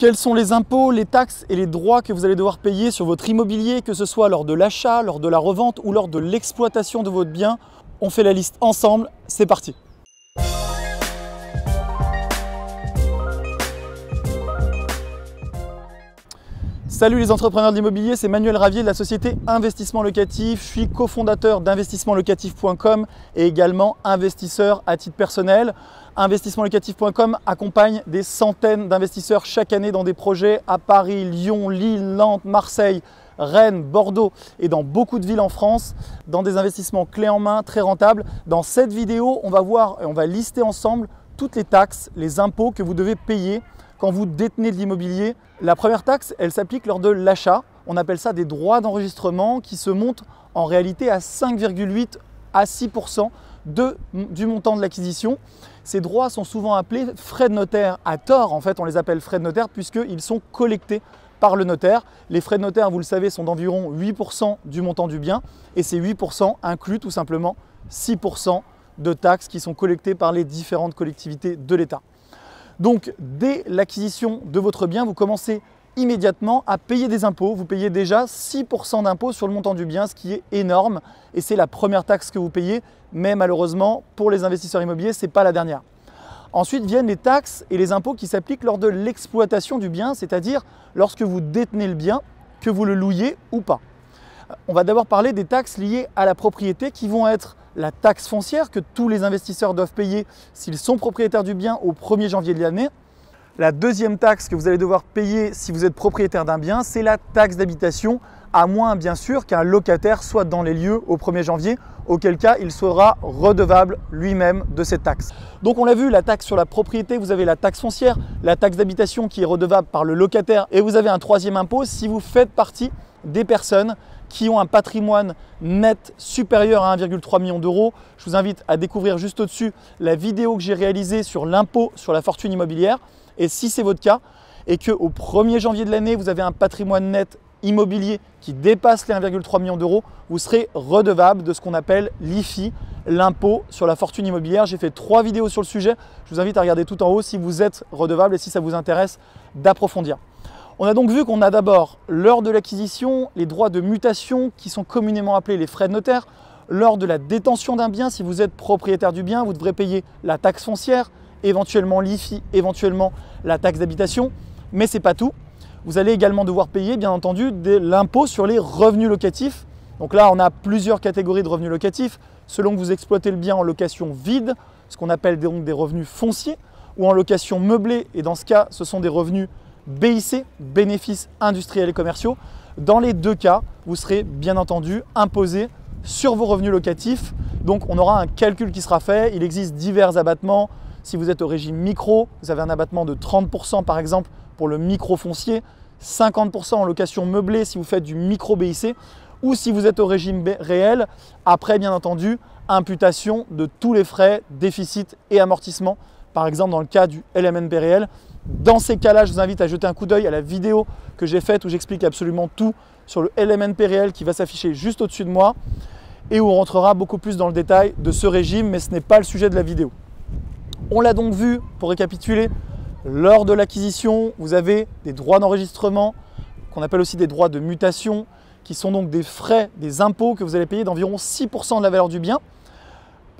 Quels sont les impôts, les taxes et les droits que vous allez devoir payer sur votre immobilier, que ce soit lors de l'achat, lors de la revente ou lors de l'exploitation de votre bien? On fait la liste ensemble, c'est parti! Salut les entrepreneurs de l'immobilier, c'est Manuel Ravier de la société Investissement Locatif. Je suis cofondateur d'investissementlocatif.com et également investisseur à titre personnel. Investissementlocatif.com accompagne des centaines d'investisseurs chaque année dans des projets à Paris, Lyon, Lille, Nantes, Marseille, Rennes, Bordeaux et dans beaucoup de villes en France, dans des investissements clés en main, très rentables. Dans cette vidéo, on va voir et on va lister ensemble toutes les taxes, les impôts que vous devez payer quand vous détenez de l'immobilier. La première taxe, elle s'applique lors de l'achat. On appelle ça des droits d'enregistrement qui se montent en réalité à 5,8 à 6% du montant de l'acquisition. Ces droits sont souvent appelés frais de notaire. À tort, en fait, on les appelle frais de notaire puisqu'ils sont collectés par le notaire. Les frais de notaire, vous le savez, sont d'environ 8% du montant du bien et ces 8% incluent tout simplement 6% de taxes qui sont collectées par les différentes collectivités de l'État. Donc, dès l'acquisition de votre bien, vous commencez immédiatement à payer des impôts. Vous payez déjà 6% d'impôts sur le montant du bien, ce qui est énorme. Et c'est la première taxe que vous payez, mais malheureusement, pour les investisseurs immobiliers, ce n'est pas la dernière. Ensuite viennent les taxes et les impôts qui s'appliquent lors de l'exploitation du bien, c'est-à-dire lorsque vous détenez le bien, que vous le louiez ou pas. On va d'abord parler des taxes liées à la propriété qui vont être la taxe foncière que tous les investisseurs doivent payer s'ils sont propriétaires du bien au 1er janvier de l'année. La deuxième taxe que vous allez devoir payer si vous êtes propriétaire d'un bien, c'est la taxe d'habitation, à moins bien sûr qu'un locataire soit dans les lieux au 1er janvier, auquel cas il sera redevable lui-même de cette taxe. Donc on l'a vu, la taxe sur la propriété, vous avez la taxe foncière, la taxe d'habitation qui est redevable par le locataire et vous avez un troisième impôt si vous faites partie des personnes qui ont un patrimoine net supérieur à 1,3 million d'euros. Je vous invite à découvrir juste au-dessus la vidéo que j'ai réalisée sur l'impôt sur la fortune immobilière. Et si c'est votre cas et qu'au 1er janvier de l'année, vous avez un patrimoine net immobilier qui dépasse les 1,3 million d'euros, vous serez redevable de ce qu'on appelle l'IFI, l'impôt sur la fortune immobilière. J'ai fait 3 vidéos sur le sujet. Je vous invite à regarder tout en haut si vous êtes redevable et si ça vous intéresse d'approfondir. On a donc vu qu'on a d'abord, lors de l'acquisition, les droits de mutation qui sont communément appelés les frais de notaire. Lors de la détention d'un bien, si vous êtes propriétaire du bien, vous devrez payer la taxe foncière, éventuellement l'IFI, éventuellement la taxe d'habitation. Mais ce n'est pas tout. Vous allez également devoir payer, bien entendu, l'impôt sur les revenus locatifs. Donc là, on a plusieurs catégories de revenus locatifs, selon que vous exploitez le bien en location vide, ce qu'on appelle donc des revenus fonciers, ou en location meublée, et dans ce cas, ce sont des revenus BIC, bénéfices industriels et commerciaux. Dans les deux cas, vous serez bien entendu imposé sur vos revenus locatifs. Donc on aura un calcul qui sera fait. Il existe divers abattements. Si vous êtes au régime micro, vous avez un abattement de 30% par exemple pour le micro foncier, 50% en location meublée si vous faites du micro BIC ou si vous êtes au régime réel. Après, bien entendu, imputation de tous les frais, déficits et amortissements. Par exemple, dans le cas du LMNP réel. Dans ces cas-là, je vous invite à jeter un coup d'œil à la vidéo que j'ai faite où j'explique absolument tout sur le LMNP réel qui va s'afficher juste au-dessus de moi et où on rentrera beaucoup plus dans le détail de ce régime, mais ce n'est pas le sujet de la vidéo. On l'a donc vu, pour récapituler, lors de l'acquisition, vous avez des droits d'enregistrement qu'on appelle aussi des droits de mutation qui sont donc des frais, des impôts que vous allez payer d'environ 6% de la valeur du bien.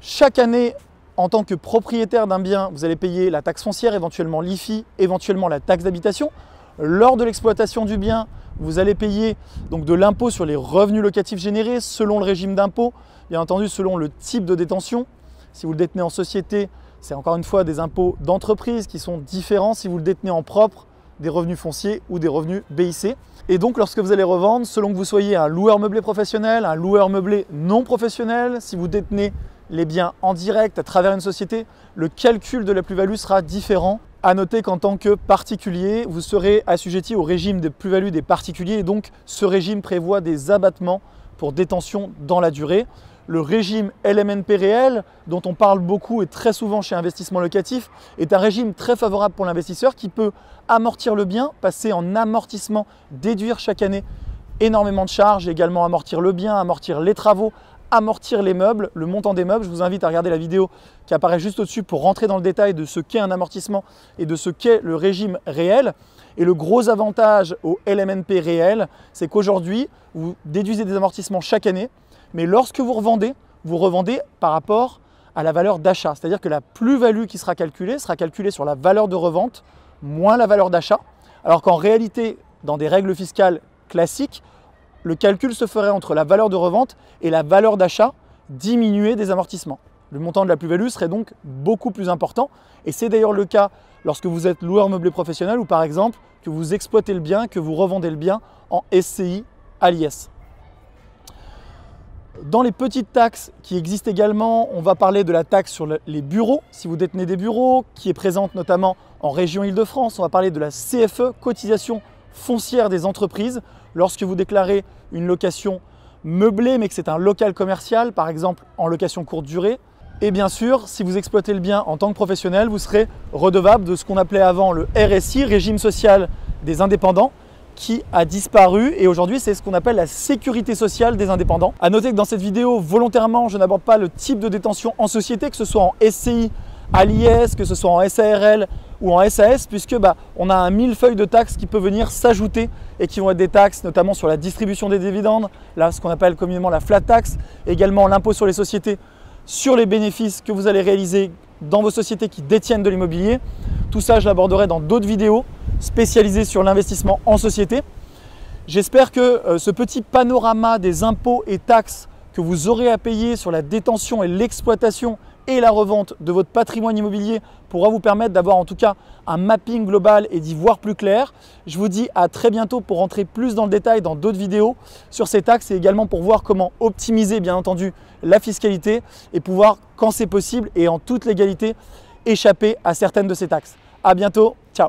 Chaque année, en tant que propriétaire d'un bien, vous allez payer la taxe foncière, éventuellement l'IFI, éventuellement la taxe d'habitation. Lors de l'exploitation du bien, vous allez payer donc de l'impôt sur les revenus locatifs générés selon le régime d'impôt, bien entendu selon le type de détention. Si vous le détenez en société, c'est encore une fois des impôts d'entreprise qui sont différents si vous le détenez en propre, des revenus fonciers ou des revenus BIC. Et donc lorsque vous allez revendre, selon que vous soyez un loueur meublé professionnel, un loueur meublé non professionnel, si vous détenez les biens en direct à travers une société, le calcul de la plus-value sera différent. À noter qu'en tant que particulier, vous serez assujetti au régime des plus-values des particuliers et donc ce régime prévoit des abattements pour détention dans la durée. Le régime LMNP réel, dont on parle beaucoup et très souvent chez Investissement Locatif, est un régime très favorable pour l'investisseur qui peut amortir le bien, passer en amortissement, déduire chaque année énormément de charges, également amortir le bien, amortir les travaux, amortir les meubles, le montant des meubles. Je vous invite à regarder la vidéo qui apparaît juste au-dessus pour rentrer dans le détail de ce qu'est un amortissement et de ce qu'est le régime réel. Et le gros avantage au LMNP réel, c'est qu'aujourd'hui, vous déduisez des amortissements chaque année, mais lorsque vous revendez par rapport à la valeur d'achat. C'est-à-dire que la plus-value qui sera calculée sur la valeur de revente moins la valeur d'achat, alors qu'en réalité, dans des règles fiscales classiques, le calcul se ferait entre la valeur de revente et la valeur d'achat diminuée des amortissements. Le montant de la plus-value serait donc beaucoup plus important et c'est d'ailleurs le cas lorsque vous êtes loueur meublé professionnel ou par exemple que vous exploitez le bien, que vous revendez le bien en SCI à l'IS. Dans les petites taxes qui existent également, on va parler de la taxe sur les bureaux, si vous détenez des bureaux, qui est présente notamment en région Île-de-France. On va parler de la CFE, cotisation foncière des entreprises, lorsque vous déclarez une location meublée mais que c'est un local commercial, par exemple en location courte durée. Et bien sûr, si vous exploitez le bien en tant que professionnel, vous serez redevable de ce qu'on appelait avant le RSI, régime social des indépendants, qui a disparu et aujourd'hui c'est ce qu'on appelle la sécurité sociale des indépendants. A noter que dans cette vidéo, volontairement, je n'aborde pas le type de détention en société, que ce soit en SCI, à l'IS, que ce soit en SARL ou en SAS, puisque on a un millefeuille de taxes qui peut venir s'ajouter et qui vont être des taxes notamment sur la distribution des dividendes, là ce qu'on appelle communément la flat tax, également l'impôt sur les sociétés, sur les bénéfices que vous allez réaliser dans vos sociétés qui détiennent de l'immobilier. Tout ça, je l'aborderai dans d'autres vidéos spécialisées sur l'investissement en société. J'espère que ce petit panorama des impôts et taxes que vous aurez à payer sur la détention et l'exploitation et la revente de votre patrimoine immobilier pourra vous permettre d'avoir en tout cas un mapping global et d'y voir plus clair. Je vous dis à très bientôt pour rentrer plus dans le détail dans d'autres vidéos sur ces taxes et également pour voir comment optimiser bien entendu la fiscalité et pouvoir, quand c'est possible et en toute légalité, échapper à certaines de ces taxes. À bientôt, ciao.